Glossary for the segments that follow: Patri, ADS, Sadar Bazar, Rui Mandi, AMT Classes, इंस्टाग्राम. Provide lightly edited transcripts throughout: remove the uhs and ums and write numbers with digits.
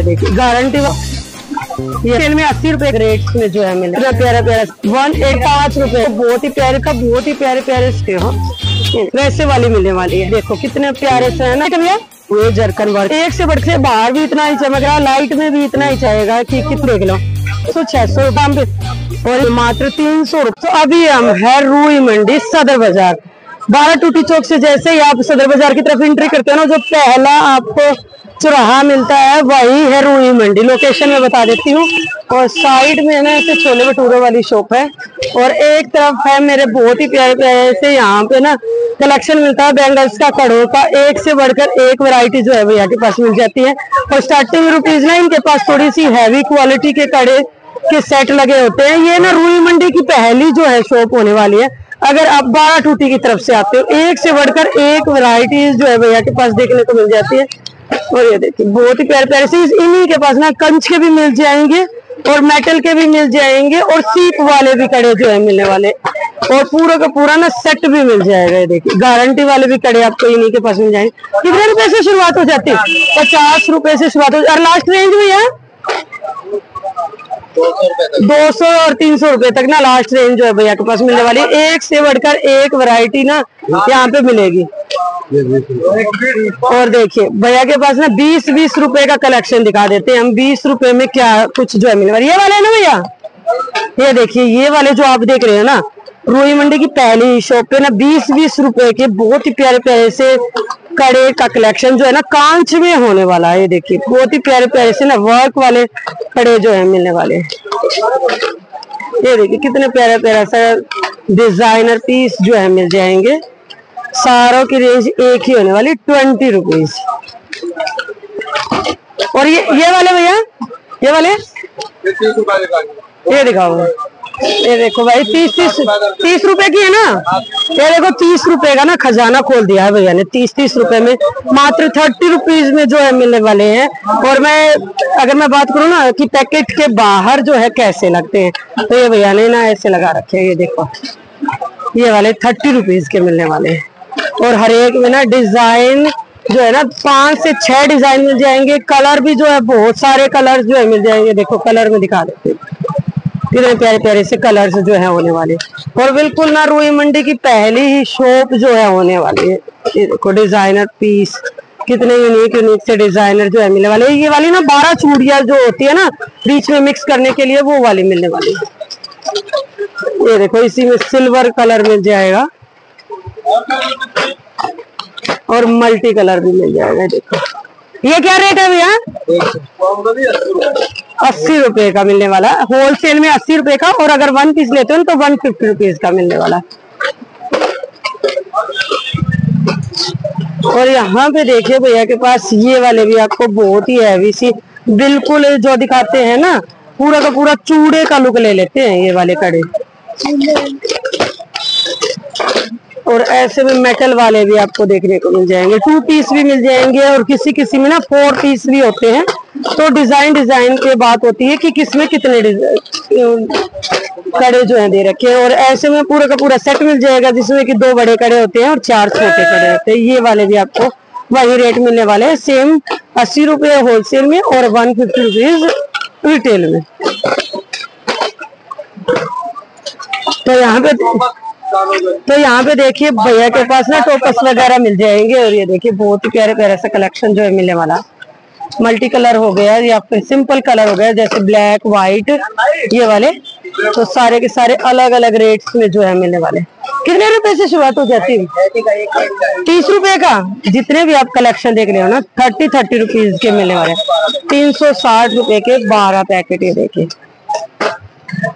है, देखिए गारंटी ये तेल में 80 रुपए रेट में जो है मिल रहा है, प्यारा प्यारा 185 रुपए, बहुत ही प्यारे का बहुत ही प्यारे इसके हो वैसे वाली मिलने वाली है। देखो कितने प्यारे से है ना भैया, ये जरकन वर्क एक से बढ़ के बाहर भी इतना ही चमक रहा, लाइट में भी इतना ही चाहेगा कि कितने किलो 600 ग्राम और मात्र 300 रुपए। तो अभी हम है रूई मंडी सदर बाजार 12 टूटी चौक से। जैसे ही आप सदर बाजार की तरफ एंट्री करते हो ना, जो पहला आपको चौराहा मिलता है वही है रूई मंडी। लोकेशन में बता देती हूँ, और साइड में ना ऐसे छोले भटूरे वाली शॉप है, और एक तरफ है मेरे बहुत ही प्यारे प्यारे से यहाँ पे ना कलेक्शन मिलता है बैंगल्स का, कड़ों का, एक से बढ़कर एक वैरायटी जो है भैया के पास मिल जाती है। और स्टार्टिंग रुपीज ना इनके पास थोड़ी सी हैवी क्वालिटी के कड़े के सेट लगे होते हैं। ये ना रूई मंडी की पहली जो है शॉप होने वाली है। अगर आप 12 टूटी की तरफ से आते हो, एक से बढ़कर एक वैरायटी जो है भैया के पास देखने को मिल जाती है। और ये देखिए बहुत ही प्यारे प्यारे से, इन्हीं के पास ना कंच के भी मिल जाएंगे और मेटल के भी मिल जाएंगे और सीप वाले भी कड़े जो है मिलने वाले, और पूरा का पूरा ना सेट भी मिल जाएगा। ये देखिए गारंटी वाले भी कड़े आपको इन्हीं के पास मिल जाएंगे। कितने रुपए से शुरुआत हो जाती है? 50 रुपए से शुरुआत हो जाती है, और लास्ट रेंज भी है 200 और 300 रुपए तक ना लास्ट रेंज जो है भैया के पास मिलने वाली है। एक से बढ़कर एक वैरायटी ना यहाँ पे मिलेगी। और देखिए भैया के पास ना 20-20 रुपए का कलेक्शन दिखा देते हैं हम। 20 रुपए में क्या कुछ जो है मिलने वाली। ये वाले है ना भैया, ये देखिए ये वाले जो आप देख रहे हो ना, रूई मंडी की पहली शॉप पे ना 20-20 रुपए के बहुत ही प्यारे प्यारे से कड़े का कलेक्शन जो है ना कांच में होने वाला है। ये देखिए बहुत ही प्यारे प्यारे से ना वर्क वाले कड़े जो है मिलने वाले। ये देखिए कितने प्यारे प्यारे से डिजाइनर पीस जो है मिल जाएंगे। सारों की रेंज एक ही होने वाली 20 रुपीज। और ये वाले भैया, ये वाले ये दिखाओ, ये देखो भाई 30-30 रुपए की है ना। ये देखो 30 रुपए का ना खजाना खोल दिया है भैया ने। 30-30 रुपए में मात्र 30 रुपीज में जो है मिलने वाले हैं। और अगर मैं बात करूँ ना कि पैकेट के बाहर जो है कैसे लगते हैं, तो ये भैया ने ना ऐसे लगा रखे हैं। ये देखो ये वाले 30 रुपीज के मिलने वाले हैं, और हर एक में ना डिजाइन जो है ना 5 से 6 डिजाइन मिल जाएंगे। कलर भी जो है बहुत सारे कलर जो है मिल जाएंगे। देखो कलर में दिखा देते हैं कितने प्यारे प्यारे से कलर्स जो है होने वाले। और बिल्कुल ना रूई मंडी की पहली ही शॉप जो है होने वाली है। ये देखो डिजाइनर पीस कितने यूनिक से डिजाइनर जो है मिलने वाले। ये वाली ना 12 चूड़ियां जो होती है ना बीच में मिक्स करने के लिए, वो वाली मिलने वाली है। ये देखो इसी में सिल्वर कलर मिल जाएगा और मल्टी कलर भी मिल जाएगा। देखो ये क्या रेट है भैया? 80 रुपए का मिलने वाला होलसेल में, 80 रुपए का। और अगर 1 पीस लेते हो तो 150 रुपीज का मिलने वाला। और यहाँ पे देखिए भैया के पास ये वाले भी आपको बहुत ही हैवी सी बिल्कुल जो दिखाते हैं ना, पूरा का पूरा चूड़े का लुक ले लेते हैं ये वाले कड़े। और ऐसे में मेटल वाले भी आपको देखने को मिल जाएंगे, 2 पीस भी मिल जाएंगे, और किसी किसी में ना 4 पीस भी होते हैं। तो डिजाइन के बात होती है कि किसमें कितने कड़े जो है दे रखे हैं। और ऐसे में पूरा का पूरा सेट मिल जाएगा, जिसमें कि 2 बड़े कड़े होते हैं और 4 छोटे कड़े होते हैं। ये वाले भी आपको वही रेट मिलने वाले हैं, सेम 80 रुपए होलसेल में और 150 रुपीज रिटेल में। तो यहाँ पे देखिए भैया के पास ना टोपस वगैरह मिल जाएंगे। और ये देखिए बहुत ही प्यारे प्यारे सा कलेक्शन जो है मिलने वाला। मल्टी कलर हो गया या फिर सिंपल कलर हो गया, जैसे ब्लैक व्हाइट ये वाले, तो सारे के सारे अलग अलग रेट्स में जो है मिलने वाले। कितने रुपए से शुरुआत हो जाती है? 30 रुपए का। जितने भी आप कलेक्शन देख रहे हो ना 30-30 रुपीज के मिलने वाले। 360 रुपए के 12 पैकेट। ये देखिए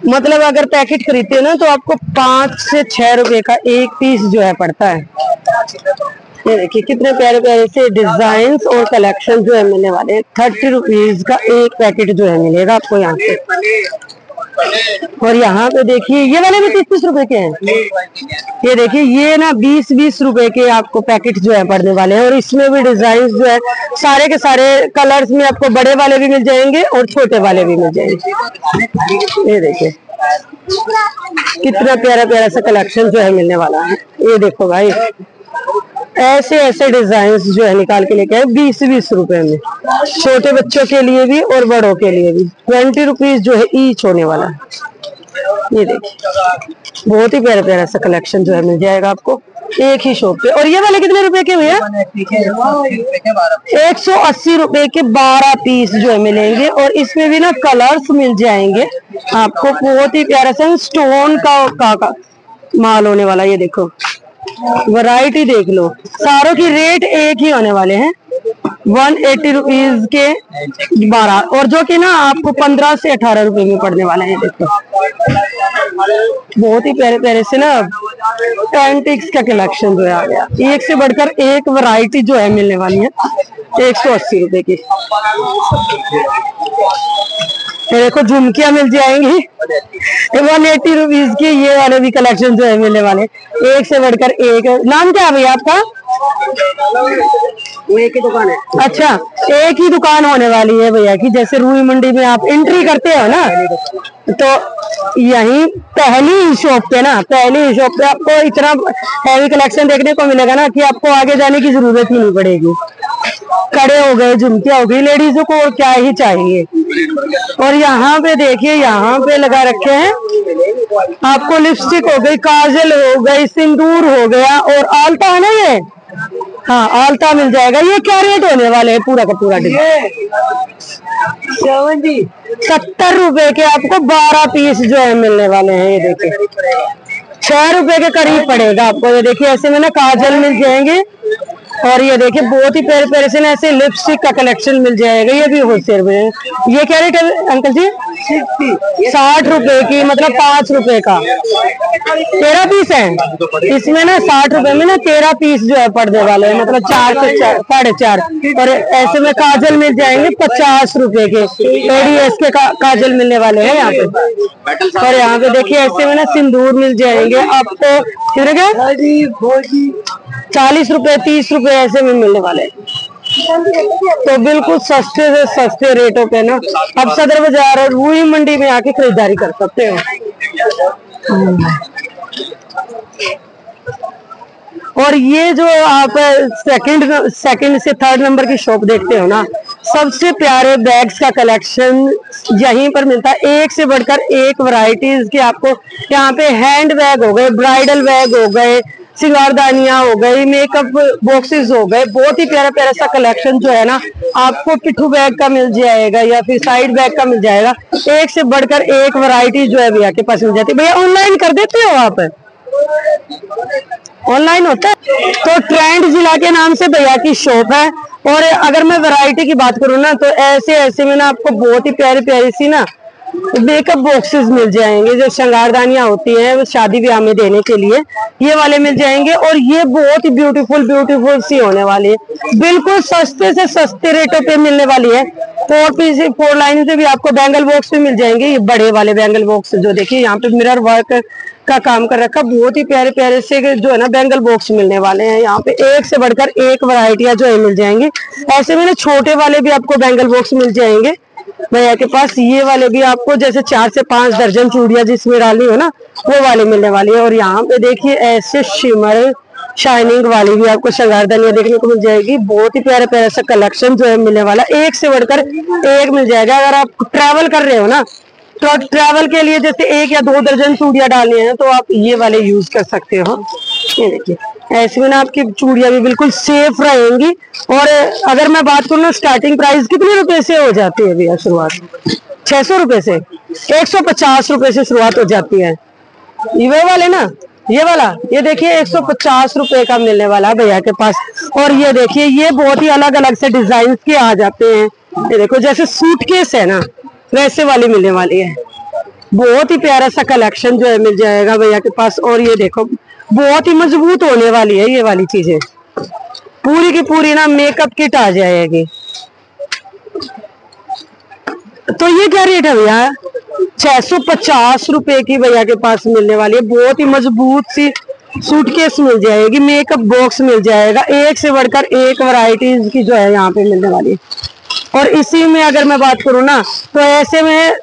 मतलब अगर पैकेट खरीदते हो ना तो आपको 5 से 6 रुपए का 1 पीस जो है पड़ता है। ये देखिए कितने प्यारे प्यारे से डिजाइन्स और कलेक्शन जो है मिलने वाले हैं। 30 रुपीज का 1 पैकेट जो है मिलेगा आपको यहाँ पे। और यहाँ पे देखिए ये वाले भी 30-30 रुपए के हैं। ये देखिए ये ना 20-20 रुपए के आपको पैकेट जो है पड़ने वाले हैं। और इसमें भी डिजाइन जो है सारे के सारे कलर्स में आपको बड़े वाले भी मिल जाएंगे और छोटे वाले भी मिल जाएंगे। ये देखिए कितना प्यारा प्यारा सा कलेक्शन जो है मिलने वाला है। ये देखो भाई ऐसे ऐसे डिजाइन जो है निकाल के लेके आए 20-20 रुपए में, छोटे बच्चों के लिए भी और बड़ों के लिए भी। 20 रुपीज जो है ईच होने वाला है। ये देखिए बहुत ही प्यारा प्यारा सा कलेक्शन जो है मिल जाएगा आपको एक ही शॉप पे। और ये वाले कितने रुपए के भैया? 180 रुपए के 12 पीस जो है मिलेंगे। और इसमें भी ना कलर्स मिल जाएंगे आपको, बहुत ही प्यारा सा स्टोन का माल होने वाला। ये देखो वैरायटी देख लो, सारों की रेट एक ही होने वाले हैं 180 रुपीज के 12, और जो कि ना आपको 15 से 18 रुपए में पड़ने वाले हैं। देखो बहुत ही प्यारे प्यारे से ना एंटिक्स का कलेक्शन जो है आ गया, एक से बढ़कर एक वैरायटी जो है मिलने वाली है 180 रुपए की। देखो झुमकियां मिल जाएंगी 180 रुपीज की, ये वाले भी कलेक्शन जो है मिलने वाले एक से बढ़कर एक। नाम क्या है भैया आपका? वो एक ही दुकान है। अच्छा, एक ही दुकान होने वाली है भैया की। जैसे रूई मंडी में आप एंट्री करते हो ना, तो यही पहली शॉप पे ना, पहली शॉप पे आपको इतना हैवी कलेक्शन देखने को मिलेगा ना कि आपको आगे जाने की जरूरत ही नहीं पड़ेगी। कड़े हो गए, झुमकियां हो गई, लेडीजों को और क्या ही चाहिए। और यहाँ पे देखिए, यहाँ पे लगा रखे हैं आपको लिपस्टिक हो गई, काजल हो गई, सिंदूर हो गया, और आलता है ना ये, हाँ आलता मिल जाएगा। ये क्या रेट होने वाले है पूरा का पूरा? 70 रुपए के आपको 12 पीस जो है मिलने वाले हैं। ये देखिए 6 रुपए के करीब पड़ेगा आपको। ये देखिए ऐसे में ना काजल मिल जाएंगे, और ये देखिए बहुत ही प्यारे प्यारे से ना ऐसे लिपस्टिक का कलेक्शन मिल जाएगा, ये भी होलसेल में। ये क्या रेट है अंकल जी? 60 रुपए की, मतलब 5 रुपए का 13 पीस है। इसमें ना 60 रुपए में ना 13 पीस जो है पड़ने वाले हैं, मतलब 4 से 4.5। और ऐसे में काजल मिल जाएंगे 50 रुपए के, ADS के काजल मिलने वाले हैं यहाँ पे। और यहाँ पे देखिए ऐसे में ना सिंदूर मिल जाएंगे आपको, फिर क्या 40 रुपए 30 रुपए ऐसे में मिलने वाले हैं। तो बिल्कुल सस्ते से सस्ते रेटों पे ना अब सदर बाजार और रूई मंडी में आके खरीदारी कर सकते हो। और ये जो आप सेकंड से थर्ड नंबर की शॉप देखते हो ना, सबसे प्यारे बैग्स का कलेक्शन यहीं पर मिलता है। एक से बढ़कर एक वैरायटीज के आपको यहाँ पे हैंड बैग हो गए, ब्राइडल बैग हो गए, सिंगारदानियां हो गई, मेकअप बॉक्सेस हो गए, बहुत ही प्यारा प्यारा सा कलेक्शन जो है ना आपको पिट्ठू बैग का मिल जाएगा या फिर साइड बैग का मिल जाएगा। एक से बढ़कर एक वैरायटी जो है भैया के पास मिल जाती है। भैया ऑनलाइन कर देते हो आप? ऑनलाइन होता है। तो ट्रेंड जिला के नाम से भैया की शॉप है। और अगर मैं वैरायटी की बात करूँ ना, तो ऐसे ऐसे में ना आपको बहुत ही प्यारी प्यारी सी ना मेकअप बॉक्सेस मिल जाएंगे, जो श्रृंगारदानियां होती हैं शादी ब्याह में देने के लिए, ये वाले मिल जाएंगे। और ये बहुत ही ब्यूटीफुल ब्यूटीफुल सी होने वाली है, बिल्कुल सस्ते से सस्ते रेटों पे मिलने वाली है। 4 लाइन से भी आपको बैंगल बॉक्स भी मिल जाएंगे, ये बड़े वाले बैंगल बॉक्स जो देखिए यहाँ पे मिरर वर्क का काम कर रखा, बहुत ही प्यारे प्यारे से जो है ना बैंगल बॉक्स मिलने वाले हैं यहाँ पे। एक से बढ़कर एक वैरायटियां जो है मिल जाएंगी। ऐसे में ना छोटे वाले भी आपको बैंगल बॉक्स मिल जाएंगे भैया के पास। ये वाले भी आपको जैसे 4 से 5 दर्जन चूड़िया जिसमें डाली हो ना, वो वाले मिलने वाली है। और यहाँ पे देखिए ऐसे शिमर शाइनिंग वाली भी आपको श्रृंगारदानियां देखने को मिल जाएगी। बहुत ही प्यारा प्यारा सा कलेक्शन जो है मिलने वाला, एक से बढ़कर एक मिल जाएगा। अगर आप ट्रैवल कर रहे हो ना, तो ट्रैवल के लिए जैसे 1 या 2 दर्जन चूड़िया डालनी है तो आप ये वाले यूज कर सकते हो। ये देखिए ऐसे में ना आपकी चूड़िया भी बिल्कुल सेफ रहेंगी। और अगर मैं बात करूँ ना, स्टार्टिंग प्राइस कितने रुपए से हो जाती है भैया? शुरुआत 600 रुपए से, 150 रुपए से शुरुआत हो जाती है। ये वाले ना, ये वाला, ये देखिए 150 रुपए का मिलने वाला है भैया के पास। और ये देखिए ये बहुत ही अलग अलग से डिजाइन के आ जाते हैं। ये देखो जैसे सूटकेस है ना, वैसे वाली मिलने वाली है। बहुत ही प्यारा सा कलेक्शन जो है मिल जाएगा भैया के पास। और ये देखो बहुत ही मजबूत होने वाली है ये वाली चीजें, पूरी की पूरी ना मेकअप किट आ जाएगी। तो ये क्या रेट है भैया? 650 रुपए की भैया के पास मिलने वाली है। बहुत ही मजबूत सी सूटकेस मिल जाएगी, मेकअप बॉक्स मिल जाएगा। एक से बढ़कर एक वैरायटीज की जो है यहाँ पे मिलने वाली है। और इसी में अगर मैं बात करूँ ना, तो ऐसे में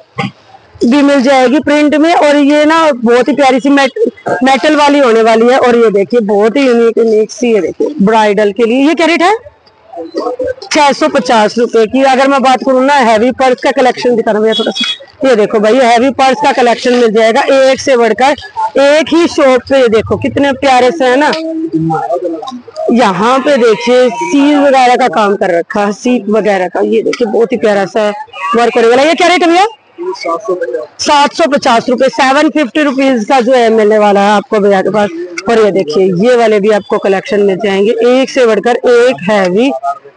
भी मिल जाएगी प्रिंट में। और ये ना बहुत ही प्यारी सी मेटल वाली होने वाली है। और ये देखिए बहुत ही यूनिक सी, ये देखिए ब्राइडल के लिए ये क्या रेट है, 650 रुपए की। अगर मैं बात करूँ ना हैवी पर्स का कलेक्शन दिखा रहा हूँ थोड़ा सा, ये देखो भाई हैवी पर्स का कलेक्शन मिल जाएगा एक से बढ़कर एक ही शॉप पे। ये देखो कितने प्यारे से है ना, यहाँ पे देखिए सीट वगैरह का काम कर रखा है, सीट वगैरह का। ये देखिए बहुत ही प्यारा सा वर्क होने वाला। ये क्या रेट है भैया, 750 रुपए, 750 रुपीज का जो है मिलने वाला है आपको भैया के पास। और ये देखिए ये वाले भी आपको कलेक्शन मिल जाएंगे, एक से बढ़कर एक हैवी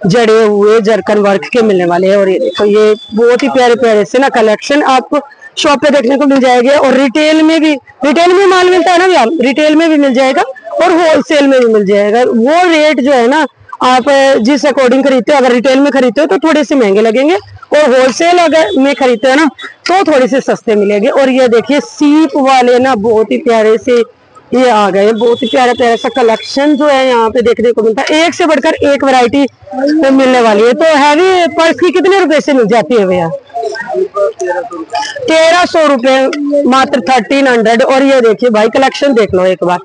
जड़े हुए जरकन वर्क के मिलने वाले हैं। और ये देखो ये बहुत ही प्यारे प्यारे से ना कलेक्शन आपको शॉप पे देखने को मिल जाएगी। और रिटेल में माल मिलता है ना भैया, रिटेल में भी मिल जाएगा और होलसेल में भी मिल जाएगा। वो रेट जो है ना आप जिस अकॉर्डिंग खरीदते हो, अगर रिटेल में खरीदते हो तो थोड़े से महंगे लगेंगे और होलसेल अगर में खरीदते हो ना तो थोड़े से सस्ते मिलेंगे। और ये देखिए सीप वाले ना बहुत ही प्यारे से ये आ गए, बहुत ही प्यारा प्यारा सा कलेक्शन जो है यहाँ पे देखने को मिलता है। एक से बढ़कर एक वैरायटी मिलने वाली है। तो हैवी पर्स की कितने रुपए से मिल जाती है भैया, 1300 रुपए मात्र, 1300। और ये देखिए भाई कलेक्शन देख लो एक बार,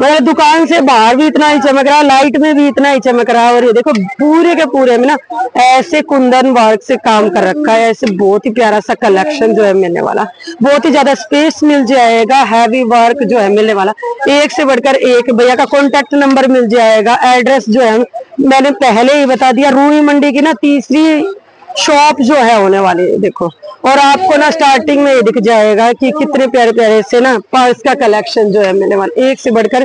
मतलब दुकान से बाहर भी इतना ही चमक रहा, लाइट में भी इतना ही चमक रहा। और ये देखो पूरे के पूरे में ना ऐसे कुंदन वर्क से काम कर रखा है, ऐसे बहुत ही प्यारा सा कलेक्शन जो है मिलने वाला। बहुत ही ज्यादा स्पेस मिल जाएगा, हैवी वर्क जो है मिलने वाला। एक से बढ़कर एक। भैया का कॉन्टेक्ट नंबर मिल जाएगा, एड्रेस जो है मैंने पहले ही बता दिया, रूई मंडी की ना तीसरी शॉप जो है होने वाली है। देखो और आपको ना स्टार्टिंग में ये दिख जाएगा कि कितने प्यारे प्यारे से ना पर्स का कलेक्शन जो है मिलने वाला, एक से बढ़कर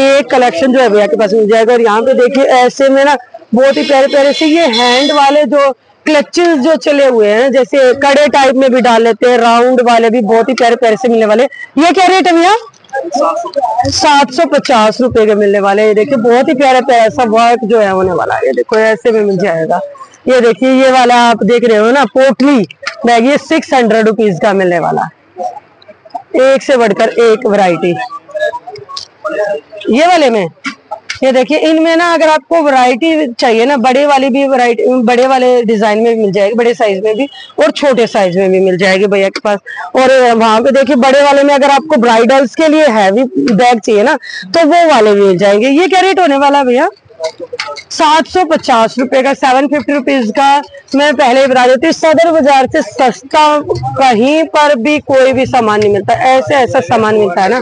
एक कलेक्शन जो है भैया के पास मिल जाएगा। और यहाँ पे देखिए ऐसे में ना बहुत ही प्यारे प्यारे से ये हैंड वाले जो क्लचेस जो चले हुए हैं, जैसे कड़े टाइप में भी डाल लेते हैं, राउंड वाले भी बहुत ही प्यारे प्यारे से मिलने वाले। ये क्या रेट है भैया, 750 रुपए के मिलने वाले। ये देखिए बहुत ही प्यारा प्यारा सा वर्क जो है होने वाला है। ये देखो ऐसे में मिल जाएगा। ये देखिए ये वाला आप देख रहे हो ना पोटली बैग, ये 600 रुपीज का मिलने वाला, एक से बढ़कर एक वैरायटी। ये वाले में ये देखिए इनमें ना अगर आपको वैरायटी चाहिए ना, बड़े वाली भी वैरायटी, बड़े वाले डिजाइन में भी मिल जाएगी, बड़े साइज में भी और छोटे साइज में भी मिल जाएगी भैया के पास। और वहां पे देखिए बड़े वाले में अगर आपको ब्राइडल्स के लिए हैवी बैग चाहिए ना तो वो वाले भी मिल जाएंगे। ये क्या रेट होने वाला भैया, 750 रुपए का, 750 रुपीज का। मैं पहले ही बता देती हूँ सदर बाजार से सस्ता कहीं पर भी कोई भी सामान नहीं मिलता, ऐसे ऐसा सामान मिलता है ना।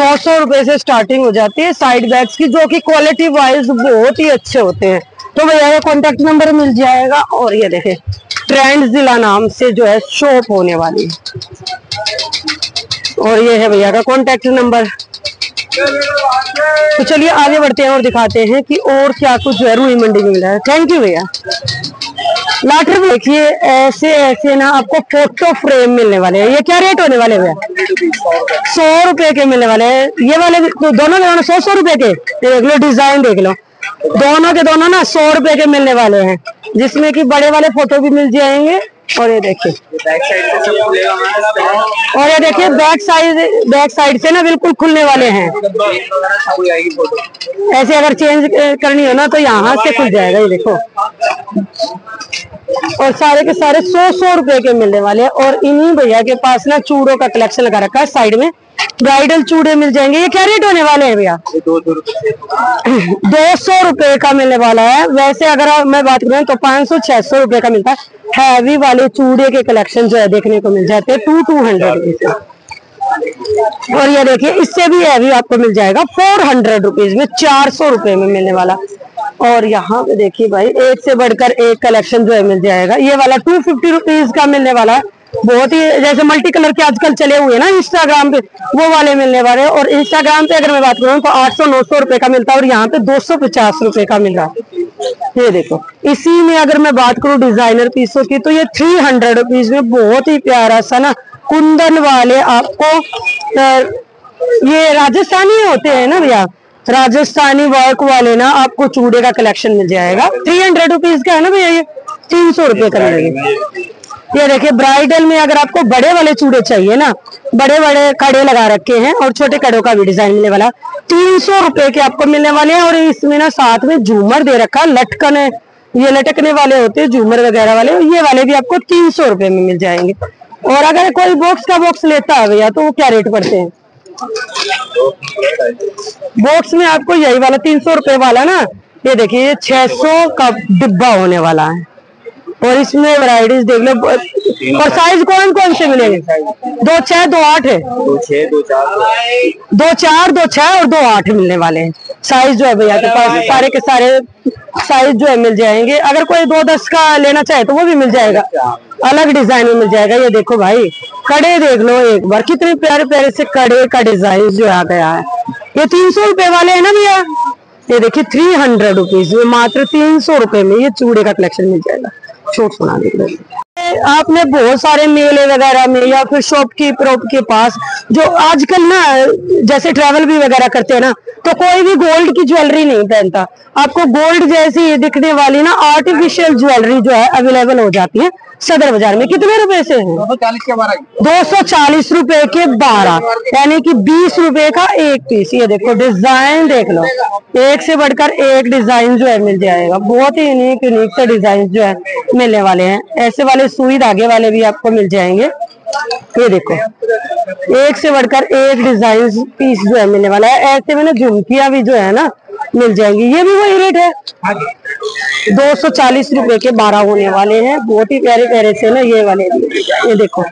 200 रुपए से स्टार्टिंग हो जाती है साइड बैग्स की, जो कि क्वालिटी वाइज बहुत ही अच्छे होते हैं। तो भैया कॉन्टेक्ट नंबर मिल जाएगा। और ये देखे ट्रेंड्स जिला नाम से जो है शॉप होने वाली है। और ये है भैया का कॉन्टेक्ट नंबर। तो चलिए आगे बढ़ते हैं और दिखाते हैं कि और क्या कुछ है रूई मंडी में मिला है। थैंक यू भैया। लाटर में देखिए ऐसे ऐसे ना आपको फोटो फ्रेम मिलने वाले हैं। ये क्या रेट होने वाले भैया, 100 रुपए के मिलने वाले हैं। ये वाले दोनों 100 रुपए के, देख लो डिजाइन देख लो, दोनों के दोनों ना 100 रुपए के मिलने वाले हैं, जिसमें कि बड़े वाले फोटो भी मिल जाएंगे। और ये देखिए बैक साइड से ना बिल्कुल खुलने वाले हैं, ऐसे अगर चेंज करनी हो ना तो यहाँ से खुल जाएगा। ये देखो और सारे के सारे 100 रुपए के मिलने वाले हैं। और इन्हीं भैया के पास ना चूड़ों का कलेक्शन लगा रखा है, साइड में ब्राइडल चूड़े मिल जाएंगे। ये क्या रेट होने वाले हैं भैया, 200 रुपए का मिलने वाला है। वैसे अगर मैं बात करूँ तो 500-600 रुपए का मिलता है। हैवी वाले चूड़े के कलेक्शन जो है देखने को मिल जाते हैं 200 रुपीज। और ये देखिए इससे भी हैवी आपको मिल जाएगा 400 रुपीज में, 400 रुपए में मिलने वाला। और यहाँ पे देखिए भाई एक से बढ़कर एक कलेक्शन जो है मिल जाएगा। ये वाला 250 रुपीज का मिलने वाला है, बहुत ही जैसे मल्टी कलर के आजकल चले हुए ना इंस्टाग्राम पे, वो वाले मिलने वाले। और इंस्टाग्राम पे अगर मैं बात करूँ तो 800-900 रुपए का मिलता है और यहाँ पे 250 रुपए का मिल रहा है। ये देखो इसी में अगर मैं बात करूँ डिजाइनर पीसों की तो ये 300 रुपीज में बहुत ही प्यारा सा ना कुंदन वाले आपको, ये राजस्थानी होते हैं ना भैया, राजस्थानी वर्क वाले ना आपको चूड़े का कलेक्शन मिल जाएगा। 300 रुपीज का है ना भैया, ये 300 रुपये का मिलेगा। ये देखिए ब्राइडल में अगर आपको बड़े वाले चूड़े चाहिए ना, बड़े बड़े कड़े लगा रखे हैं और छोटे कड़ों का भी डिजाइन मिलने वाला, 300 रुपए के आपको मिलने वाले हैं। और इसमें ना साथ में झूमर दे रखा, लटकन ये लटकने वाले होते हैं झूमर वगैरह वाले, ये वाले भी आपको 300 रुपए में मिल जाएंगे। और अगर कोई बॉक्स का बॉक्स लेता है भैया तो वो क्या रेट पड़ते हैं? बॉक्स में आपको यही वाला 300 रुपए वाला ना, ये देखिए ये 600 का डिब्बा होने वाला है। और इसमें वैरायटीज देख लो, और साइज कौन कौन से मिलेंगे? 2 6 2 8 है, 2 4 2 6 और 2 8 मिलने वाले हैं। साइज जो है भैया के पास सारे के सारे साइज जो है मिल जाएंगे। अगर कोई 2 10 का लेना चाहे तो वो भी मिल जाएगा, अलग डिजाइन में मिल जाएगा। ये देखो भाई कड़े देख लो एक बार, कितने प्यारे प्यारे से कड़े का डिजाइन जो आ गया है। ये 300 रुपए वाले है ना भैया, ये देखिए 300 रुपीज में, मात्र 300 रुपए में ये चूड़े का कलेक्शन मिल जाएगा। छोट सुना आपने बहुत सारे मेले वगैरह में या फिर शॉपकीपर के पास जो आजकल ना जैसे ट्रैवल भी वगैरह करते हैं ना, तो कोई भी गोल्ड की ज्वेलरी नहीं पहनता। आपको गोल्ड जैसी दिखने वाली ना आर्टिफिशियल ज्वेलरी जो है अवेलेबल हो जाती है सदर बाजार में। कितने रुपए से है? 240 रुपए के 12, यानी कि 20 रुपए का एक पीस। ये देखो डिजाइन देख लो, एक से बढ़कर एक डिजाइन जो है मिल जाएगा। बहुत ही यूनिक यूनिक से डिजाइन जो है मिलने वाले हैं। ऐसे वाले सुई धागे वाले भी आपको मिल जाएंगे। ये देखो एक से बढ़कर एक डिजाइन पीस जो है मिलने वाला है। ऐसे में ना झुमकियां भी जो है ना मिल जाएंगी, ये भी वही रेट है 240 रुपए के 12 होने वाले हैं। बहुत ही प्यारे प्यारे से ना ये वाले, ये देखो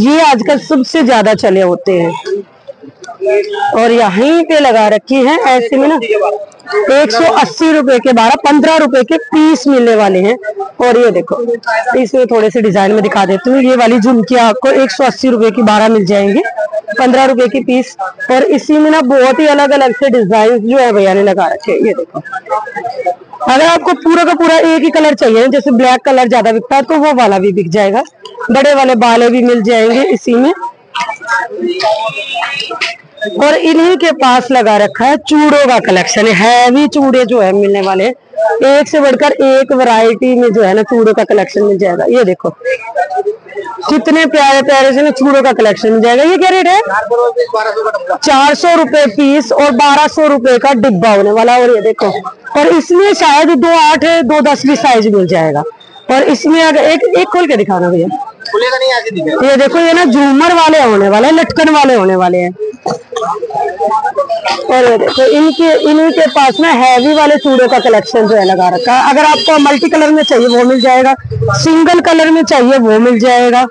ये आजकल सबसे ज्यादा चले होते हैं। और यहीं पे लगा रखी है ऐसे में ना 180 रुपए के 12, 15 रुपए के पीस मिलने वाले हैं। और ये देखो इसमें थोड़े से डिजाइन में दिखा देती हूँ, ये वाली झुमकियां आपको 180 रुपए की 12 मिल जाएंगी, 15 रुपए की पीस। और इसी में ना बहुत ही अलग अलग से डिजाइन जो है भैया ने लगा रखे। ये देखो अगर आपको पूरा का पूरा एक ही कलर चाहिए, जैसे ब्लैक कलर ज्यादा बिकता है तो वो वाला भी बिक जाएगा। बड़े वाले बाले भी मिल जाएंगे इसी में। और इन्हीं के पास लगा रखा है चूड़ों का कलेक्शन, हैवी चूड़े जो है मिलने वाले। एक से बढ़कर एक वैरायटी में जो है ना चूड़ों का कलेक्शन मिल जाएगा। ये देखो कितने प्यारे प्यारे से ना चूड़ों का कलेक्शन मिल जाएगा। ये क्या रेट है? 400 रुपए पीस और 1200 रुपए का डिब्बा होने वाला। और ये देखो, और इसमें शायद 2 8 2 10 भी साइज मिल जाएगा। और इसमें अगर एक खोल के दिखाना भैया, ये देखो ये ना झूमर वाले होने वाले हैं, लटकन वाले होने वाले हैं। और ये देखो इनके पास ना हैवी वाले चूड़ों का कलेक्शन जो है लगा रखा है। अगर आपको मल्टी कलर में चाहिए वो मिल जाएगा, सिंगल कलर में चाहिए वो मिल जाएगा।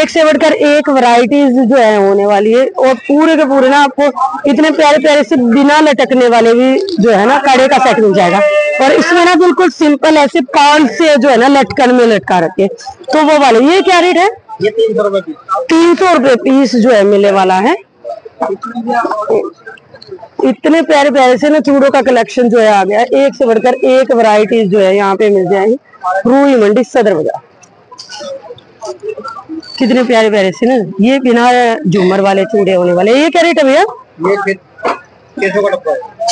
एक से बढ़कर एक वैरायटीज जो है होने वाली है। और पूरे के पूरे ना आपको इतने प्यारे प्यारे से बिना लटकने वाले भी जो है ना कड़े का सेट मिल जाएगा। और इसमें ना बिल्कुल सिंपल ऐसे 5 से जो है ना लटकन में लटका रखे तो वो वाले। ये क्या रेट है? ये 300 रुपए पीस, 300 रुपए पीस जो है मिलने वाला है। इतने प्यारे प्यारे से ना चूड़ों का कलेक्शन जो है आ गया। एक से बढ़कर एक वैरायटी जो है यहाँ पे मिल जाएगी, रूई मंडी सदर बाजार। कितने प्यारे प्यारे से ना ये बिना झूमर वाले चूड़े होने वाले। ये क्या रेट है भैया?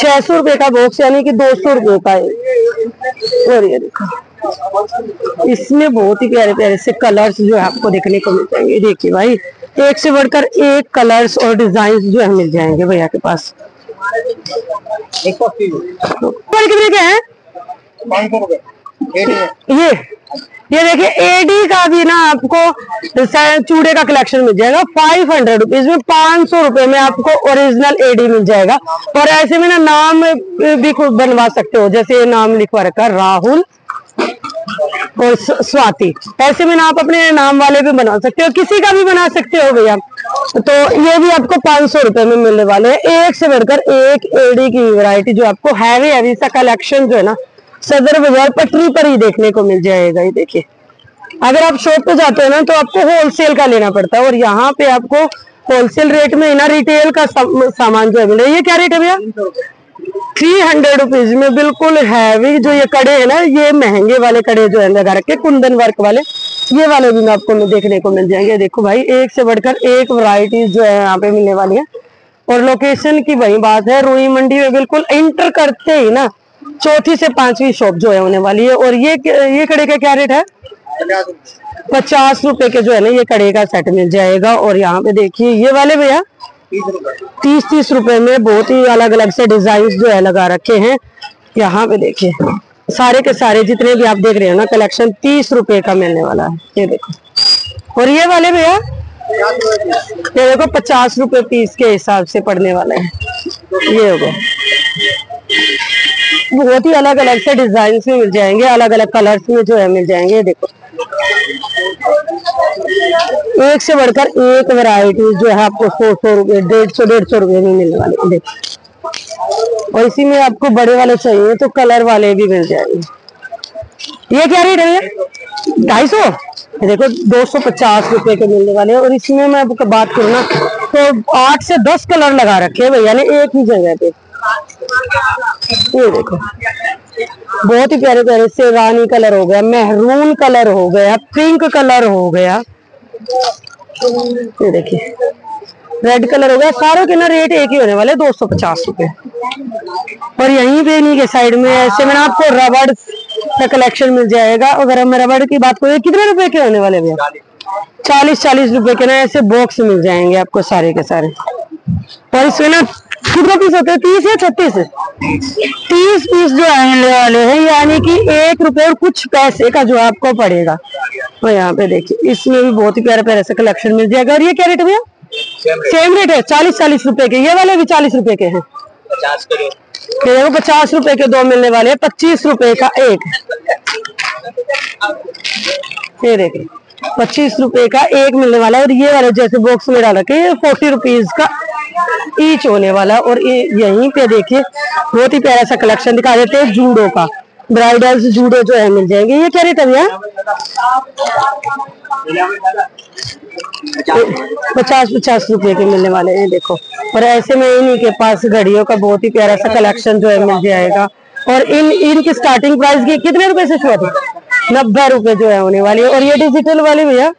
600 रुपए का बॉक्स, यानी कि 200 रुपए का है। और ये देखो इसमें बहुत ही प्यारे प्यारे से कलर्स जो है आपको देखने को मिल जाएंगे। देखिए भाई एक से बढ़कर एक कलर्स और डिजाइन जो है मिल जाएंगे भैया के पास। कितने के हैं? 500 रुपए। ये देखिए एडी का भी ना आपको चूड़े का कलेक्शन मिल जाएगा 500 रुपीज में। 500 रुपए में आपको ओरिजिनल एडी मिल जाएगा। और ऐसे में ना नाम भी बनवा सकते हो, जैसे नाम लिखवा रखा राहुल और स्वाति, ऐसे में ना आप अपने नाम वाले भी बना सकते हो, किसी का भी बना सकते हो भैया। तो ये भी आपको 500 रुपए में मिलने वाले हैं। एक से बढ़कर एक एडी की वैरायटी जो आपको हैवी हैवी सा कलेक्शन जो है ना सदर बाजार पटरी पर ही देखने को मिल जाएगा। ये देखिए अगर आप शॉप पे जाते हो ना तो आपको होलसेल का लेना पड़ता है, और यहाँ पे आपको होलसेल रेट में ना रिटेल का सामान जो है मिल रहा है। ये क्या रेट है भैया? 300 रुपीज में। बिल्कुल हैवी जो ये कड़े है ना, ये महंगे वाले कड़े जो है लगा रखे कुंदन वर्क वाले, ये वाले भी आपको देखने को मिल जाएंगे। देखो भाई एक से बढ़कर एक वैरायटी जो है यहाँ पे मिलने वाली है। और लोकेशन की वही बात है, रूई मंडी में बिल्कुल एंटर करते ही ना 4थी से 5वीं शॉप जो है होने वाली है। और ये कड़े का क्या रेट है? 50 रुपए के जो है ना ये कड़े का सेट मिल जाएगा। और यहाँ पे देखिए ये वाले भैया 30 रुपए में बहुत ही अलग अलग से डिजाइन जो है लगा रखे हैं। यहाँ पे देखिए सारे के सारे जितने भी आप देख रहे हो ना कलेक्शन 30 रुपए का मिलने वाला है। ये देखो, और ये वाले भैया ये देखो 50 रुपए पीस के हिसाब से पड़ने वाला है। ये होगा बहुत ही अलग अलग से डिजाइन में मिल जाएंगे, अलग अलग कलर्स में जो है मिल जाएंगे। ये देखो एक से बढ़कर एक वैरायटी जो है आपको 100-100 रुपए 150-150 रुपए में मिलने वाले। देखो, और इसी में आपको बड़े वाले चाहिए तो कलर वाले भी मिल जाएंगे। ये क्या रेट है? 250। देखो 250 रुपए के मिलने वाले हैं। और इसमें मैं आपको बात करूँ ना तो 8 से 10 कलर लगा रखे हैं भैया ने एक ही जगह पे। ये देखो बहुत ही प्यारे प्यारे से रानी कलर हो गया, मेहरून कलर हो गया, पिंक कलर हो गया, ये देखिए रेड कलर हो गया। सारों के ना रेट एक ही होने वाले 250 रुपए। और यहीं पे नीचे साइड में ऐसे मैंने आपको रबड़ का कलेक्शन मिल जाएगा। अगर हम रबड़ की बात करें कितने रुपए के होने वाले भैया? 40-40 रुपए के ना ऐसे बॉक्स मिल जाएंगे आपको सारे के सारे। और इसमें ना कितने पीस होते हैं? 30 या 36 30 पीस जो आने वाले हैं, यानी कि 1 रुपए और कुछ पैसे का जो आपको पड़ेगा। और यहाँ पे देखिए इसमें भी बहुत ही प्यारा प्यारा सा कलेक्शन मिल जाएगा। और ये क्या रेट भैया? सेम रेट है 40-40 रुपए के। ये वाले भी 40 रुपए के हैं। 50 रुपए के दो मिलने वाले हैं, 25 रुपए का एक। ये देखिए 25 रुपए का एक मिलने वाला है। और ये वाले जैसे बॉक्स में डाल रखे 40 रुपीज का ईच होने वाला। और यहीं पे देखिए बहुत ही प्यारा सा कलेक्शन दिखा देते हैं जूडो का। ब्राइडल्स जूडो जो है मिल जाएंगे। ये क्या रेट है भैया? 50-50 रुपए के मिलने वाले हैं। देखो, और ऐसे में इन्हीं के पास घड़ियों का बहुत ही प्यारा सा कलेक्शन जो है मिल जाएगा। और इनकी स्टार्टिंग प्राइस की कितने रुपए से शुरू है? 90 रुपए जो है होने वाली है। और ये डिजिटल वाली भैया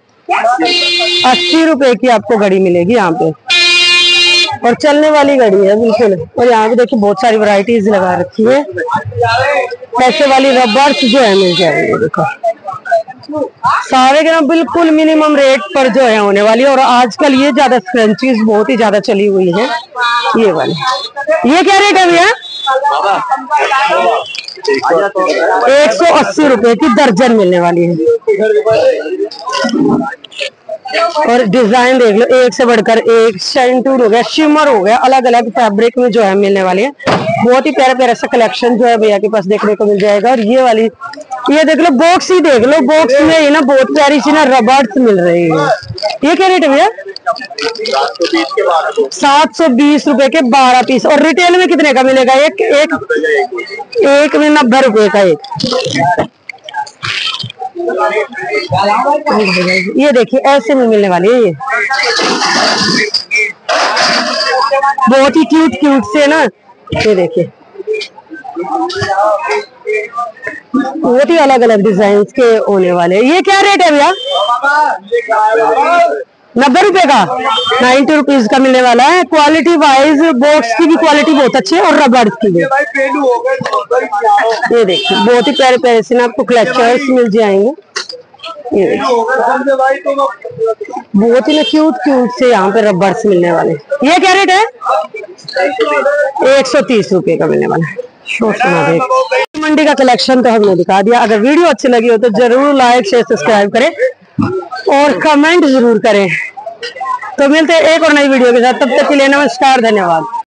80 रुपए की आपको घड़ी मिलेगी यहाँ पे। और चलने वाली घड़ी है बिल्कुल। और यहाँ पे देखिए बहुत सारी वैरायटीज लगा रखी है। पैसे वाली रबर्स जो है मिल जाएंगे। देखो सारे के ना बिल्कुल मिनिमम रेट पर जो है होने वाली है। और आजकल ये ज्यादा क्रंचीज बहुत ही ज्यादा चली हुई है ये वाली। ये क्या रेट है भैया? 180 रुपए की दर्जन मिलने वाली है। और डिजाइन देख लो एक से बढ़कर एक, शेंटूर हो गया, शिमर हो गया, अलग अलग फैब्रिक में जो है मिलने वाले हैं। बहुत ही प्यारा प्यारा सा कलेक्शन जो है भैया के पास देखने को मिल जाएगा। और ये वाली ये देख लो बॉक्स ही देख लो, बॉक्स में ये ना बहुत प्यारी सी ना रबर्स मिल रही है। ये क्या रेट है भैया? 720 रुपए के 12 पीस। और रिटेल में कितने का मिलेगा? एक में 90 रुपए का एक। ये देखिए ऐसे में मिलने वाली है। ये बहुत ही क्यूट से ना, ये देखिए बहुत ही अलग अलग डिजाइन के होने वाले। ये क्या रेट है भैया? 90 रुपए का 90 रुपीज का मिलने वाला है। क्वालिटी वाइज बॉक्स की भी क्वालिटी बहुत अच्छी है और रबड़ की भी। ये देखिए बहुत ही प्यारे प्यारे से ना आपको क्लचर्स मिल जाएंगे। ये देखिए बहुत ही ना क्यूट से यहाँ पे रबर्स मिलने वाले। ये क्या रेट है? 130 रुपए का मिलने वाला है। मंडी का कलेक्शन तो हमने दिखा दिया। अगर वीडियो अच्छी लगी हो तो जरूर लाइक शेयर सब्सक्राइब करें और कमेंट जरूर करें। तो मिलते हैं एक और नई वीडियो के साथ, तब तक के लिए नमस्कार, धन्यवाद।